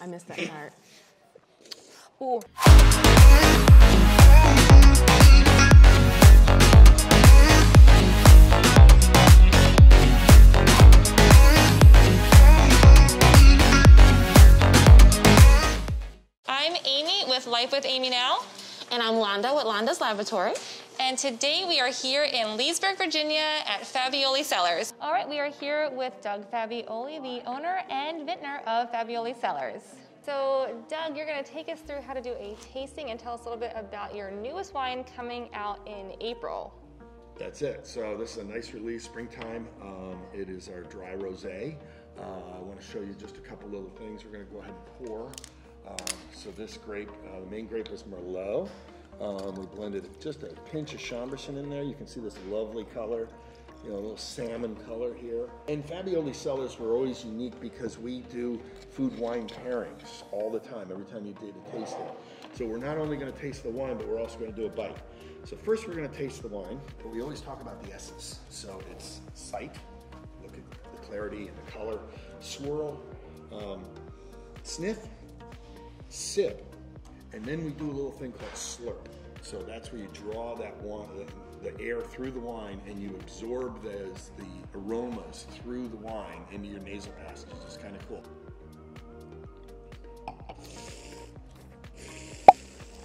I missed that part. Ooh. I'm Amy with Life with Amy Now. And I'm Londa with Londa's Laboratory. And today we are here in Leesburg, Virginia at Fabbioli Cellars. All right, we are here with Doug Fabbioli, the owner and vintner of Fabbioli Cellars. So Doug, you're gonna take us through how to do a tasting and tell us a little bit about your newest wine coming out in April. That's it. So this is a nice release, springtime. It is our dry rosé. I wanna show you just a couple little things. We're gonna go ahead and pour. So this grape, the main grape is Merlot. We blended just a pinch of Chambourcin in there. You can see this lovely color, you know, a little salmon color here. And Fabbioli Cellars were always unique because we do food wine pairings all the time, every time you did a tasting. So we're not only gonna taste the wine, but we're also gonna do a bite. So first we're gonna taste the wine, but we always talk about the essence. So it's sight, look at the clarity and the color, swirl, sniff, sip, and then we do a little thing called slurp. So that's where you draw that the air through the wine and you absorb the aromas through the wine into your nasal passages. It's kind of cool.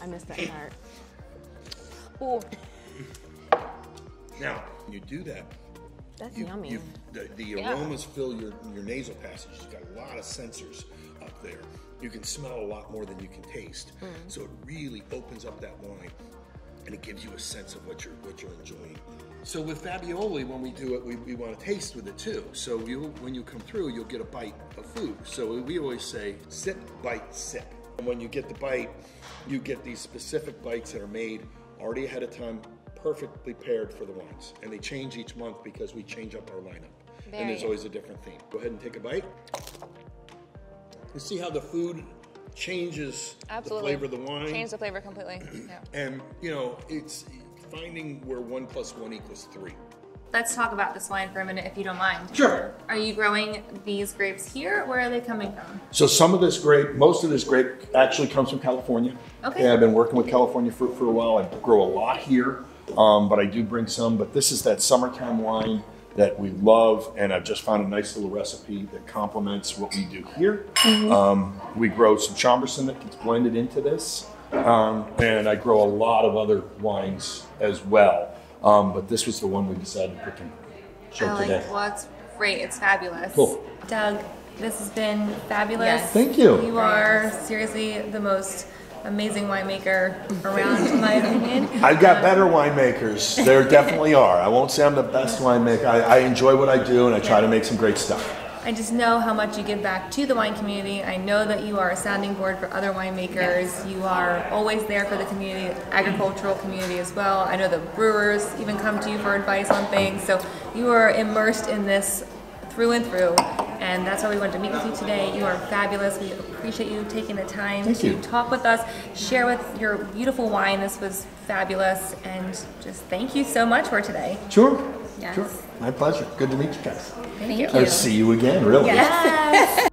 I missed that part. Ooh. Now, when you do that, that's yummy. The aromas fill your nasal passages. You've got a lot of sensors up there. You can smell a lot more than you can taste. Mm-hmm. So it really opens up that wine and it gives you a sense of what you're enjoying. So with Fabbioli, when we do it, we want to taste with it too. So when you come through, you'll get a bite of food. So we always say, sip, bite, sip. And when you get the bite, you get these specific bites that are made already ahead of time, perfectly paired for the wines. And they change each month because we change up our lineup. And there's always a different theme. Go ahead and take a bite. You see how the food changes the flavor of the wine? Changes the flavor completely. Yeah. And you know, it's finding where 1 + 1 = 3. Let's talk about this wine for a minute if you don't mind. Sure. Are you growing these grapes here? Where are they coming from? So some of this grape, most of this grape actually comes from California. Okay. Yeah, I've been working with California fruit for a while. I grow a lot here, but I do bring some. But this is that summertime wine that we love, and I've just found a nice little recipe that complements what we do here. Mm-hmm. We grow some Chambourcin that gets blended into this, and I grow a lot of other wines as well. But this was the one we decided to pick and show today. Well, it's great, it's fabulous. Cool. Doug, this has been fabulous. Yes. Thank you. You are seriously the most amazing winemaker around, in my opinion. I've got better winemakers. There definitely are. I won't say I'm the best winemaker. I enjoy what I do and I try to make some great stuff. I just know how much you give back to the wine community. I know that you are a sounding board for other winemakers. You are always there for the community, agricultural community as well. I know the brewers even come to you for advice on things. So you are immersed in this through and through. And that's why we wanted to meet with you today. You are fabulous. We appreciate you taking the time to talk with us, share with your beautiful wine. This was fabulous. And just thank you so much for today. Sure. Yes. Sure. My pleasure. Good to meet you guys. Thank you. I'll see you again, really. Yes.